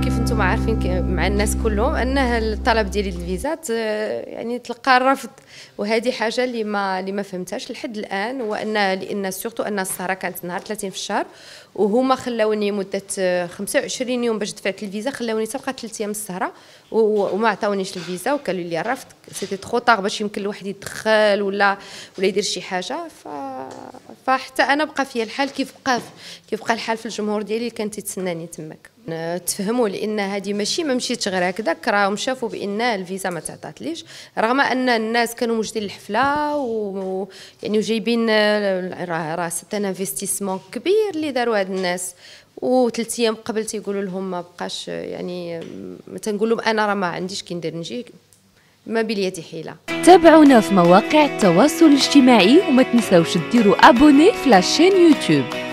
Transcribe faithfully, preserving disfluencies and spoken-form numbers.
كيف نتوما عارفين مع الناس كلهم انه الطلب ديال الفيزات يعني تلقى الرفض، وهذه حاجه اللي ما اللي ما فهمتهاش لحد الان. وان لان سورتو ان السهره كانت نهار ثلاثين في الشهر، وهما خلاوني مده خمسة وعشرين يوم باش دفعت الفيزا، خلاوني تبقى ثلاث ايام السهره وما عطاونيش الفيزا، وقالوا لي الرفض سيتي ترو طار باش يمكن الواحد يدخل ولا ولا يدير شي حاجه. ف فحتى انا بقى فيا الحال كيف بقى كيف بقى الحال في الجمهور ديالي اللي كان تيتسناني تماك. تفهموا لان هذه ماشي ما مشيتش غير هكذاك، راهم شافوا بان الفيزا ما تعطاتليش، رغم ان الناس كانوا موجودين الحفله ويعني وجايبين راه راه ستان انفستيسمون كبير اللي داروا هاد الناس، وثلاث ايام قبل تيقولوا لهم ما بقاش، يعني ما تنقول لهم انا راه ما عنديش كي ندير نجي ما بليتي حيله. تابعونا في مواقع التواصل الاجتماعي وما تنساوش ديروا ابوني في لاشين يوتيوب.